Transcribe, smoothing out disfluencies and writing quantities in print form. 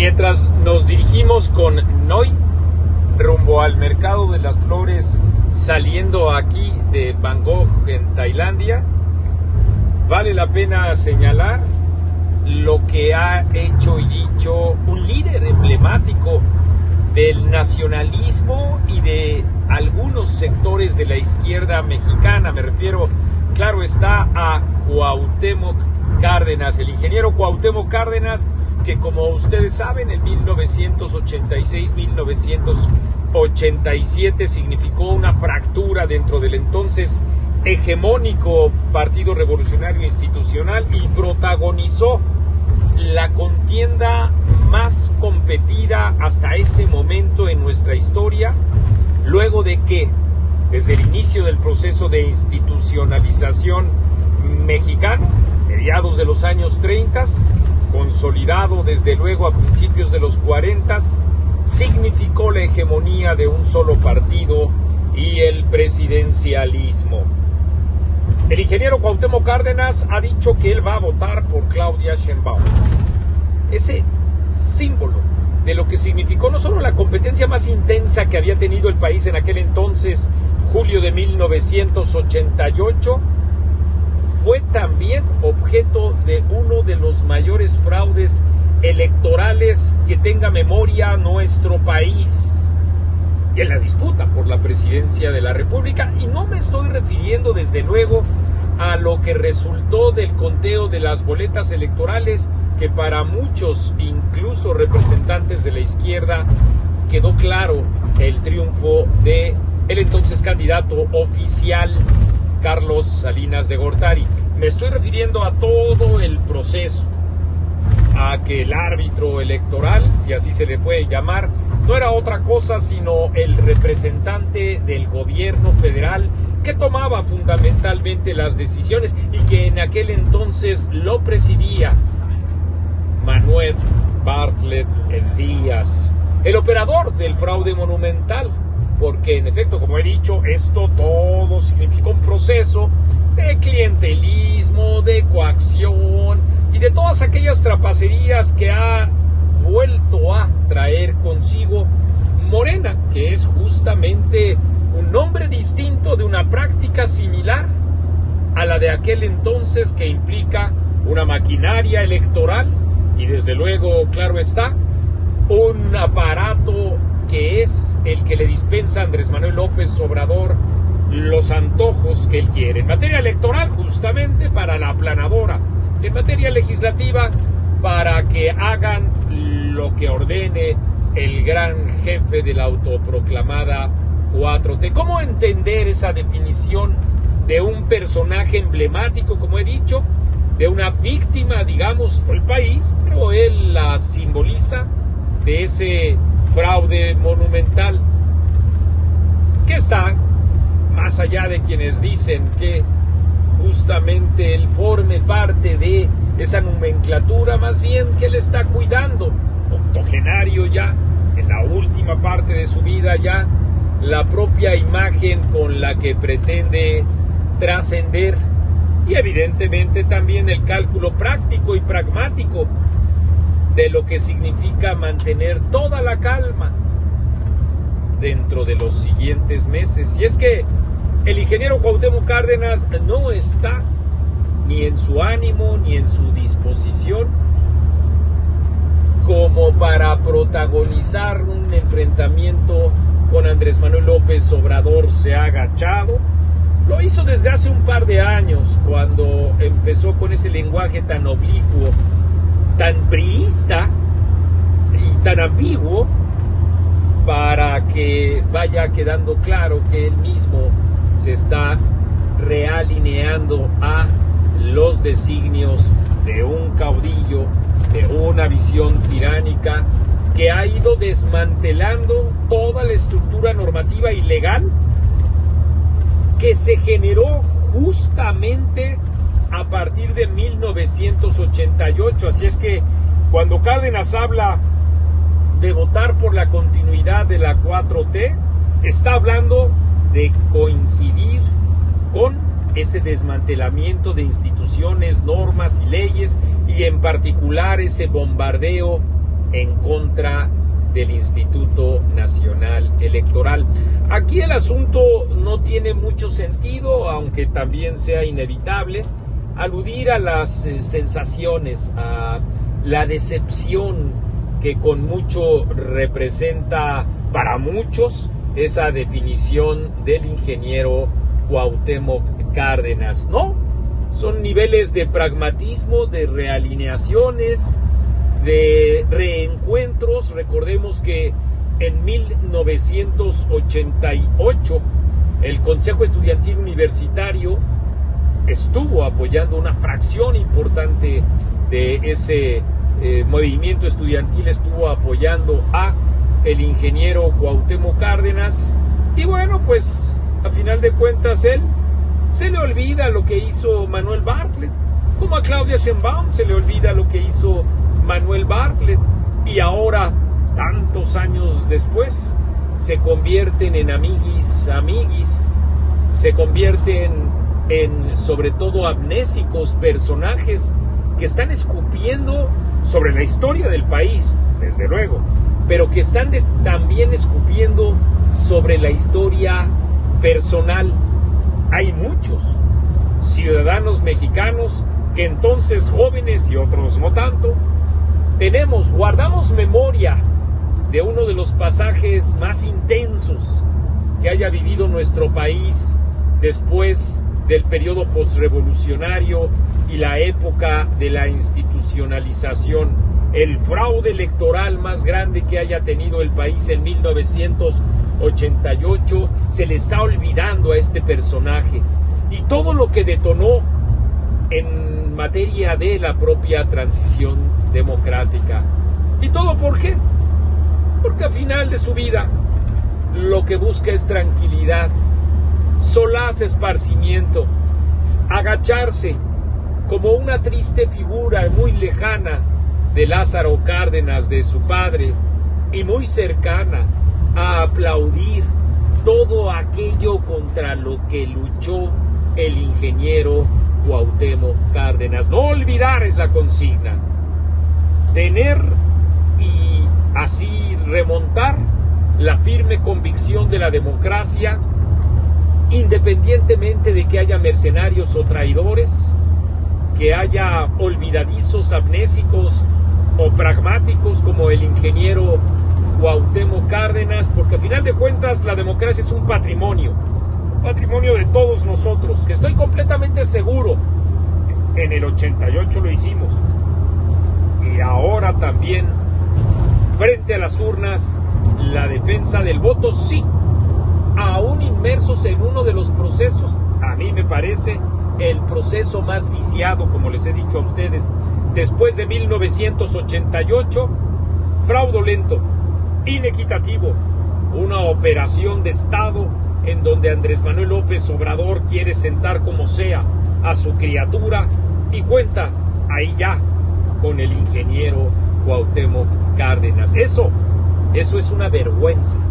mientras nos dirigimos con Noy rumbo al mercado de las flores, saliendo aquí de Bangkok en Tailandia, vale la pena señalar lo que ha hecho y dicho un líder emblemático del nacionalismo y de algunos sectores de la izquierda mexicana. Me refiero, claro está, a Cuauhtémoc Cárdenas, el ingeniero Cuauhtémoc Cárdenas, que como ustedes saben, en 1986-1987 significó una fractura dentro del entonces hegemónico Partido Revolucionario Institucional y protagonizó la contienda más competida hasta ese momento en nuestra historia, luego de que, desde el inicio del proceso de institucionalización mexicano, mediados de los años 30, consolidado desde luego a principios de los 40, significó la hegemonía de un solo partido y el presidencialismo. El ingeniero Cuauhtémoc Cárdenas ha dicho que él va a votar por Claudia Sheinbaum. Ese símbolo de lo que significó no solo la competencia más intensa que había tenido el país en aquel entonces, julio de 1988, fue también objeto de uno de los mayores fraudes electorales que tenga memoria nuestro país, en la disputa por la presidencia de la República. Y no me estoy refiriendo desde luego a lo que resultó del conteo de las boletas electorales, que para muchos, incluso representantes de la izquierda, quedó claro el triunfo de el entonces candidato oficial Carlos Salinas de Gortari. Me estoy refiriendo a todo el proceso, a que el árbitro electoral, si así se le puede llamar, no era otra cosa sino el representante del gobierno federal que tomaba fundamentalmente las decisiones y que en aquel entonces lo presidía Manuel Bartlett Díaz, el operador del fraude monumental, porque en efecto, como he dicho, esto todo significó un proceso de clientelismo, de coacción y de todas aquellas trapacerías que ha vuelto a traer consigo Morena, que es justamente un nombre distinto de una práctica similar a la de aquel entonces, que implica una maquinaria electoral y desde luego, claro está, un aparato que es el que le dispensa a Andrés Manuel López Obrador los antojos que él quiere. En materia electoral, justamente para la aplanadora. En materia legislativa, para que hagan lo que ordene el gran jefe de la autoproclamada 4T. ¿Cómo entender esa definición de un personaje emblemático, como he dicho, de una víctima, digamos, por el país, pero él la simboliza, de ese fraude monumental, que está más allá de quienes dicen que justamente él forme parte de esa nomenclatura, más bien que él está cuidando, octogenario ya, en la última parte de su vida ya, la propia imagen con la que pretende trascender, y evidentemente también el cálculo práctico y pragmático de lo que significa mantener toda la calma dentro de los siguientes meses. Y es que el ingeniero Cuauhtémoc Cárdenas no está ni en su ánimo ni en su disposición como para protagonizar un enfrentamiento con Andrés Manuel López Obrador. Se ha agachado, lo hizo desde hace un par de años, cuando empezó con ese lenguaje tan oblicuo, tan priista y tan ambiguo, para que vaya quedando claro que él mismo se está realineando a los designios de un caudillo, de una visión tiránica que ha ido desmantelando toda la estructura normativa y legal que se generó justamente a partir de 1988. Así es que cuando Cárdenas habla de votar por la continuidad de la 4T, está hablando de coincidir con ese desmantelamiento de instituciones, normas y leyes, y en particular ese bombardeo en contra del Instituto Nacional Electoral. Aquí el asunto no tiene mucho sentido, aunque también sea inevitable, aludir a las sensaciones, a la decepción que con mucho representa para muchos esa definición del ingeniero Cuauhtémoc Cárdenas, ¿no? Son niveles de pragmatismo, de realineaciones, de reencuentros. Recordemos que en 1988 el Consejo Estudiantil Universitario estuvo apoyando una fracción importante de ese movimiento estudiantil, estuvo apoyando a el ingeniero Cuauhtémoc Cárdenas, y bueno, pues a final de cuentas él se le olvida lo que hizo Manuel Bartlett, como a Claudia Sheinbaum se le olvida lo que hizo Manuel Bartlett, y ahora, tantos años después, se convierten en amiguis, se convierten en, sobre todo, amnésicos personajes que están escupiendo sobre la historia del país, desde luego, pero que están también escupiendo sobre la historia personal. Hay muchos ciudadanos mexicanos que entonces, jóvenes y otros no tanto, guardamos memoria de uno de los pasajes más intensos que haya vivido nuestro país después del periodo postrevolucionario y la época de la institucionalización, el fraude electoral más grande que haya tenido el país en 1988, se le está olvidando a este personaje, y todo lo que detonó en materia de la propia transición democrática. ¿Y todo por qué? Porque al final de su vida lo que busca es tranquilidad, solaz, esparcimiento, agacharse como una triste figura muy lejana de Lázaro Cárdenas, de su padre, y muy cercana a aplaudir todo aquello contra lo que luchó el ingeniero Cuauhtémoc Cárdenas. No olvidar es la consigna. Tener y así remontar la firme convicción de la democracia, independientemente de que haya mercenarios o traidores, que haya olvidadizos, amnésicos o pragmáticos como el ingeniero Cuauhtémoc Cárdenas, porque al final de cuentas la democracia es un patrimonio de todos nosotros, que estoy completamente seguro, en el 88 lo hicimos, y ahora también, frente a las urnas, la defensa del voto, sí, aún inmersos en uno de los procesos, a mí me parece el proceso más viciado, como les he dicho a ustedes, después de 1988, fraudulento, inequitativo, una operación de Estado en donde Andrés Manuel López Obrador quiere sentar como sea a su criatura, y cuenta ahí ya con el ingeniero Cuauhtémoc Cárdenas. Eso es una vergüenza.